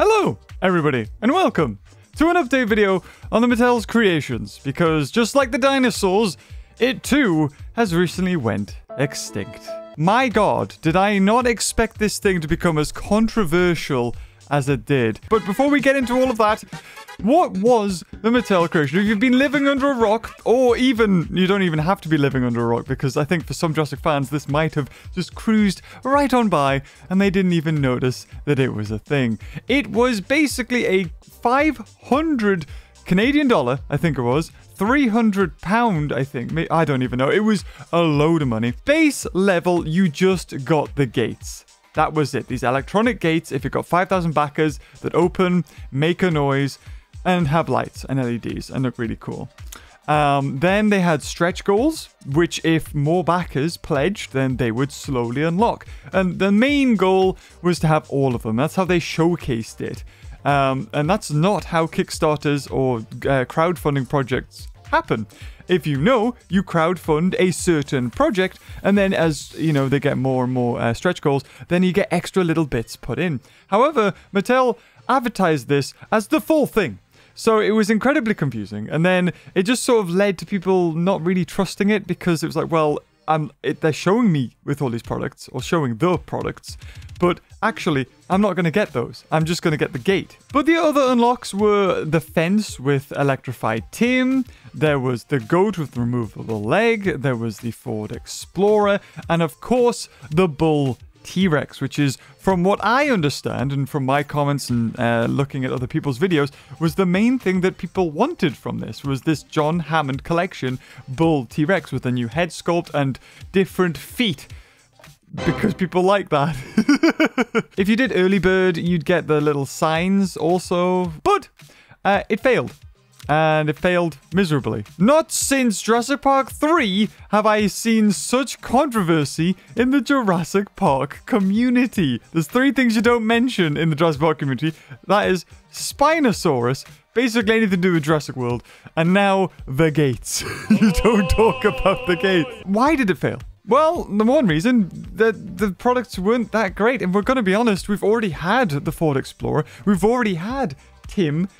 Hello, everybody, and welcome to an update video on the Mattel's creations, because just like the dinosaurs, it too has recently went extinct. My god, did I not expect this thing to become as controversial as it did. But before we get into all of that, what was the Mattel creation? If you've been living under a rock, or even, you don't even have to be living under a rock, because I think for some Jurassic fans, this might have just cruised right on by, and they didn't even notice that it was a thing. It was basically a 500 Canadian dollar, I think it was, 300 pound, I think. I don't even know. It was a load of money. Base level, you just got the gates. That was it. These electronic gates, if you've got 5,000 backers that open, make a noise, and have lights and LEDs and look really cool. Then they had stretch goals, which if more backers pledged, then they would slowly unlock. And the main goal was to have all of them. That's how they showcased it. And that's not how Kickstarters or crowdfunding projects happen. If you know, you crowdfund a certain project, and then as, you know, they get more and more stretch goals, then you get extra little bits put in. However, Mattel advertised this as the full thing. So it was incredibly confusing, and then it just sort of led to people not really trusting it, because it was like, well, they're showing me with all these products, or showing the products, but actually, I'm not going to get those. I'm just going to get the gate. But the other unlocks were the fence with electrified Tim, there was the goat with removable leg, there was the Ford Explorer, and of course, the bull T-Rex, which is, from what I understand, and from my comments and looking at other people's videos, was the main thing that people wanted from this, was this John Hammond collection bull T-Rex with a new head sculpt and different feet, because people like that. If you did early bird, you'd get the little signs also, but it failed. And it failed miserably. Not since Jurassic Park 3 have I seen such controversy in the Jurassic Park community. There's three things you don't mention in the Jurassic Park community. That is Spinosaurus, basically anything to do with Jurassic World, and now the gates. You don't talk about the gates. Why did it fail? Well, the one reason that the products weren't that great, and we're going to be honest, we've already had the Ford Explorer, we've already had Tim,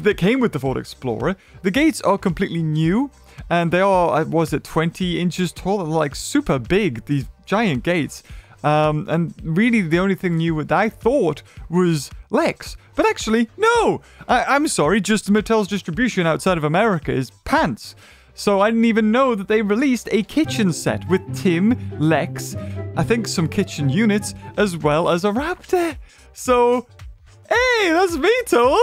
that came with the Ford Explorer. The gates are completely new, and they are, was it 20 inches tall? They're like super big, these giant gates. And really the only thing new that I thought was Lex. But actually, no! I'm sorry, just Mattel's distribution outside of America is pants. So I didn't even know that they released a kitchen set with Tim, Lex, I think some kitchen units, as well as a raptor. So, hey, that's Beetle!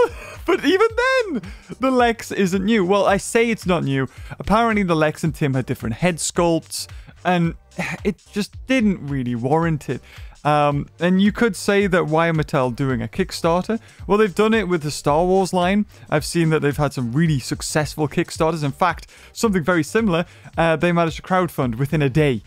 But even then, the Lex isn't new. Well, I say it's not new. Apparently, the Lex and Tim had different head sculpts, and it just didn't really warrant it. And you could say that why are Mattel doing a Kickstarter? Well, they've done it with the Star Wars line. I've seen that they've had some really successful Kickstarters. In fact, something very similar, they managed to crowdfund within a day.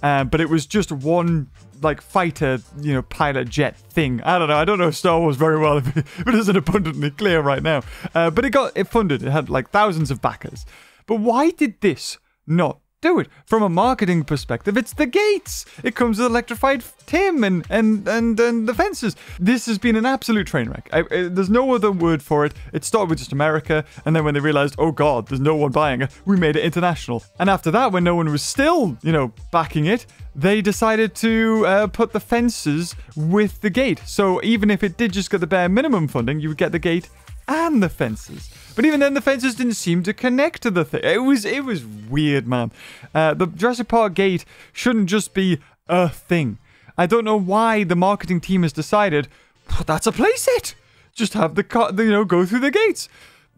But it was just one, like, fighter, you know, pilot jet thing. I don't know Star Wars very well, but it isn't abundantly clear right now. But it funded. It had, like, thousands of backers. But why did this not do it? From a marketing perspective, it's the gates. It comes with electrified Tim and the fences. This has been an absolute train wreck. There's no other word for it. It started with just America, and then when they realized, oh god, there's no one buying it, we made it international. And after that, when no one was still, you know, backing it, they decided to put the fences with the gate. So even if it did just get the bare minimum funding, you would get the gate and the fences. But even then, the fences didn't seem to connect to the thing. It was weird, man. The Jurassic Park gate shouldn't just be a thing. I don't know why the marketing team has decided, well, that's a playset. Just have the car, you know, go through the gates.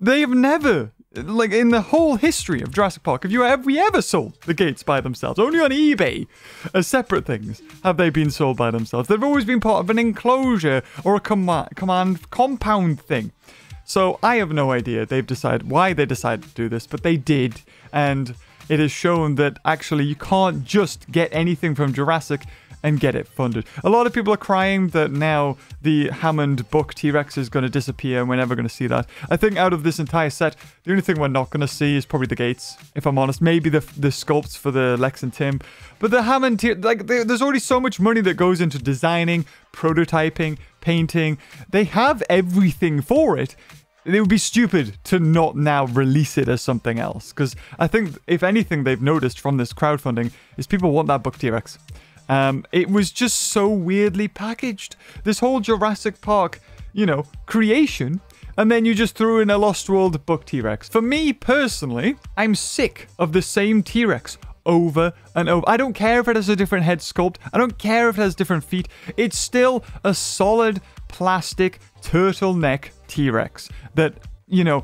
They have never, like, in the whole history of Jurassic Park, have we ever sold the gates by themselves? Only on eBay, as separate things, have they been sold by themselves. They've always been part of an enclosure or a compound thing. So I have no idea why they decided to do this, but they did, and it has shown that actually you can't just get anything from Jurassic and get it funded. A lot of people are crying that now the Hammond book T-Rex is going to disappear and we're never going to see that. I think out of this entire set, the only thing we're not going to see is probably the gates, if I'm honest. Maybe the sculpts for the Lex and Tim. But the Hammond, there's already so much money that goes into designing, prototyping, painting. They have everything for it. It would be stupid to not now release it as something else, because I think, if anything, they've noticed from this crowdfunding is people want that book T-Rex. It was just so weirdly packaged. This whole Jurassic Park, you know, creation, and then you just threw in a Lost World book T-Rex. For me, personally, I'm sick of the same T-Rex over and over. I don't care if it has a different head sculpt. I don't care if it has different feet. It's still a solid plastic turtleneck T-Rex that, you know,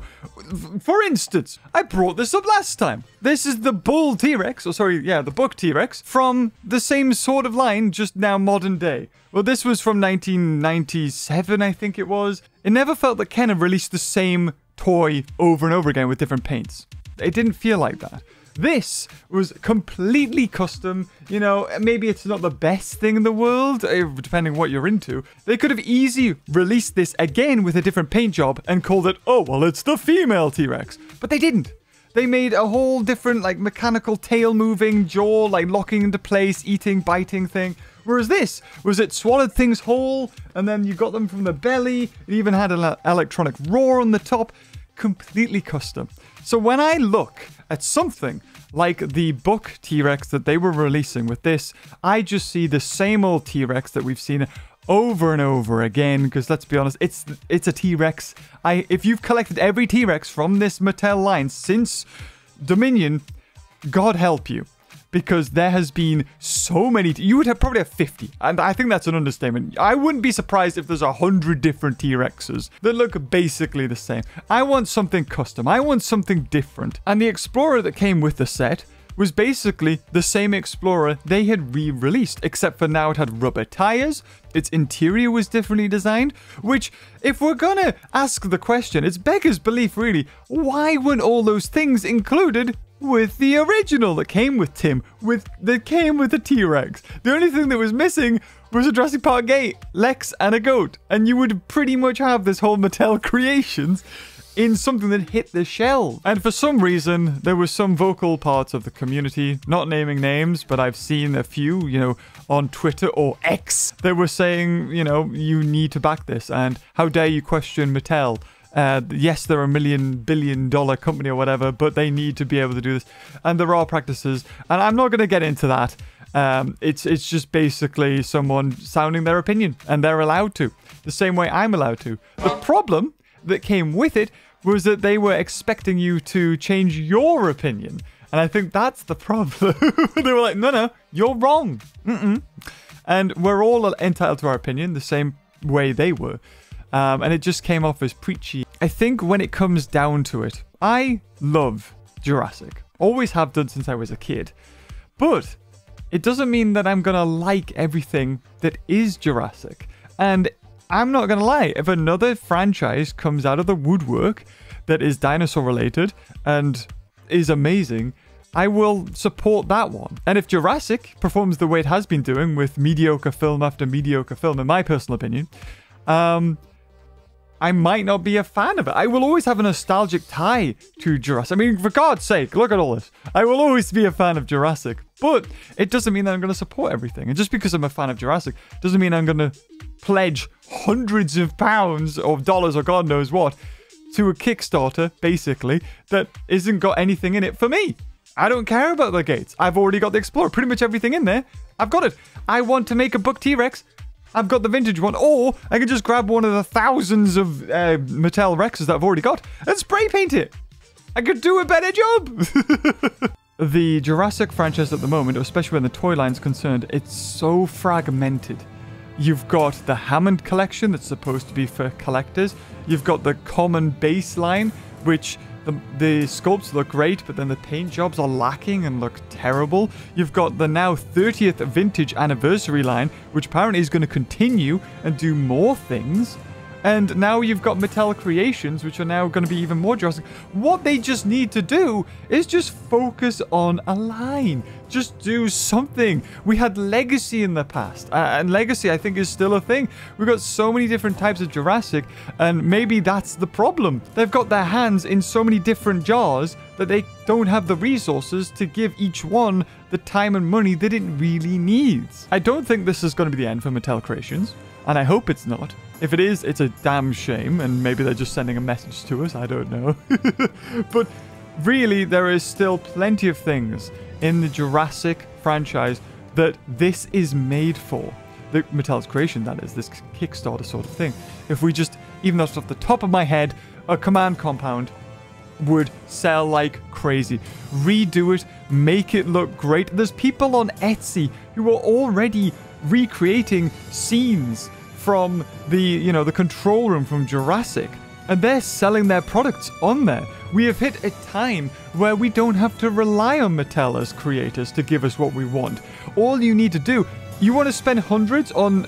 for instance, I brought this up last time. This is the bull T-Rex, or sorry, yeah, the book T-Rex from the same sort of line, just now modern day. Well, this was from 1997, I think it was. It never felt that Kenner released the same toy over and over again with different paints. It didn't feel like that. This was completely custom, you know, maybe it's not the best thing in the world, depending what you're into. They could have easily released this again with a different paint job and called it, oh, well, it's the female T-Rex. But they didn't. They made a whole different, like, mechanical tail moving, jaw, like, locking into place, eating, biting thing. Whereas this was it swallowed things whole, and then you got them from the belly. It even had an electronic roar on the top. Completely custom. So when I look at something like the book T-Rex that they were releasing with this, I just see the same old T-Rex that we've seen over and over again, because let's be honest, it's a T-Rex. If you've collected every T-Rex from this Mattel line since Dominion, God help you, because there has been so many. You would have probably have 50, and I think that's an understatement. I wouldn't be surprised if there's 100 different T-Rexes that look basically the same. I want something custom. I want something different. And the Explorer that came with the set was basically the same Explorer they had re-released, except for now it had rubber tires. Its interior was differently designed, which, if we're gonna ask the question, it's beggar's belief really, why weren't all those things included with the original that came with Tim, that came with the T-Rex? The only thing that was missing was a Jurassic Park gate, Lex, and a goat. And you would pretty much have this whole Mattel Creations in something that hit the shelf. And for some reason, there were some vocal parts of the community, not naming names, but I've seen a few, you know, on Twitter or X, that were saying, you know, you need to back this. And how dare you question Mattel? Yes, they're a $1 billion company or whatever, but they need to be able to do this. And there are practices, and I'm not going to get into that. It's just basically someone sounding their opinion, and they're allowed to, the same way I'm allowed to. The problem that came with it was that they were expecting you to change your opinion, and I think that's the problem. They were like, no, you're wrong. And we're all entitled to our opinion, the same way they were. And it just came off as preachy. I think when it comes down to it, I love Jurassic. Always have done since I was a kid. But it doesn't mean that I'm going to like everything that is Jurassic. And I'm not going to lie, if another franchise comes out of the woodwork that is dinosaur related and is amazing, I will support that one. And if Jurassic performs the way it has been doing with mediocre film after mediocre film, in my personal opinion, I might not be a fan of it. I will always have a nostalgic tie to Jurassic. I mean, for God's sake, look at all this. I will always be a fan of Jurassic, but it doesn't mean that I'm going to support everything. And just because I'm a fan of Jurassic doesn't mean I'm going to pledge hundreds of pounds or dollars or God knows what to a Kickstarter, basically, that isn't got anything in it for me. I don't care about the gates. I've already got the Explorer. Pretty much everything in there, I've got it. I want to make a book T-Rex. I've got the vintage one, or I can just grab one of the thousands of Mattel Rexes that I've already got and spray paint it. I could do a better job. The Jurassic franchise at the moment, especially when the toy line's concerned, it's so fragmented. You've got the Hammond collection that's supposed to be for collectors. You've got the common baseline, which the sculpts look great, but then the paint jobs are lacking and look terrible. You've got the now 30th vintage anniversary line, which apparently is going to continue and do more things. And now you've got Mattel Creations, which are now going to be even more Jurassic. What they just need to do is just focus on a line. Just do something. We had Legacy in the past, and Legacy I think is still a thing. We've got so many different types of Jurassic, and maybe that's the problem. They've got their hands in so many different jars that they don't have the resources to give each one the time and money that it really needs. I don't think this is going to be the end for Mattel Creations, and I hope it's not. If it is, it's a damn shame, and maybe they're just sending a message to us, I don't know. But really, there is still plenty of things in the Jurassic franchise that this is made for. The Mattel's creation, that is, this Kickstarter sort of thing. If we just, even though it's off the top of my head, a Command Compound would sell like crazy. Redo it, make it look great. There's people on Etsy who are already recreating scenes from the, you know, the control room from Jurassic, and they're selling their products on there. We have hit a time where we don't have to rely on Mattel as creators to give us what we want. All you need to do, you want to spend hundreds on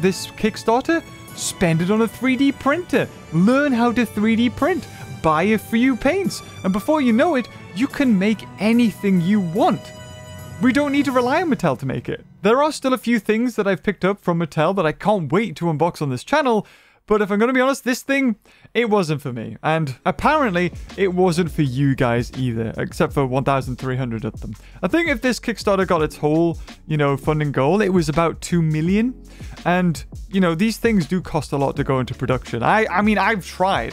this Kickstarter? Spend it on a 3D printer. Learn how to 3D print. Buy a few paints. And before you know it, you can make anything you want. We don't need to rely on Mattel to make it. There are still a few things that I've picked up from Mattel that I can't wait to unbox on this channel. But if I'm going to be honest, this thing, it wasn't for me. And apparently, it wasn't for you guys either, except for 1,300 of them. I think if this Kickstarter got its whole, you know, funding goal, it was about 2 million. And, you know, these things do cost a lot to go into production. I mean, I've tried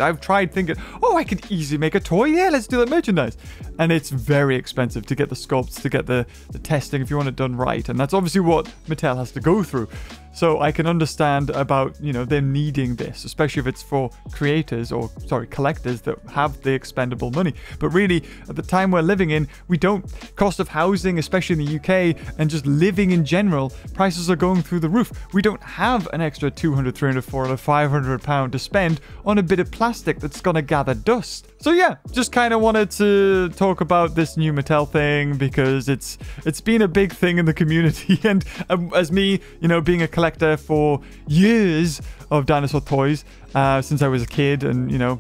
thinking, oh, I could easily make a toy. Yeah, let's do that merchandise. And it's very expensive to get the sculpts, to get the testing if you want it done right. And that's obviously what Mattel has to go through. So I can understand about, you know, them needing this, especially if it's for creators or, sorry, collectors that have the expendable money. But really, at the time we're living in, we don't, cost of housing, especially in the UK, and just living in general, prices are going through the roof. We don't have an extra 200, 300, 400, 500 pound to spend on a bit of plastic that's going to gather dust. So yeah, just kind of wanted to talk about this new Mattel thing because it's been a big thing in the community. And as me, you know, being a collector for years of dinosaur toys since I was a kid, and you know,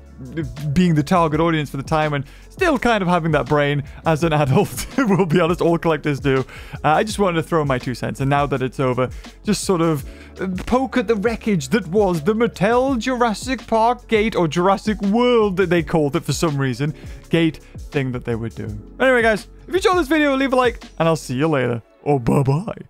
being the target audience for the time, and still kind of having that brain as an adult. We'll be honest, all collectors do. I just wanted to throw my 2 cents, and now that it's over, just sort of poke at the wreckage that was the Mattel Jurassic Park gate, or Jurassic World that they called it for some reason, gate thing that they would do. Anyway guys, if you enjoyed this video, leave a like, and I'll see you later, or bye bye.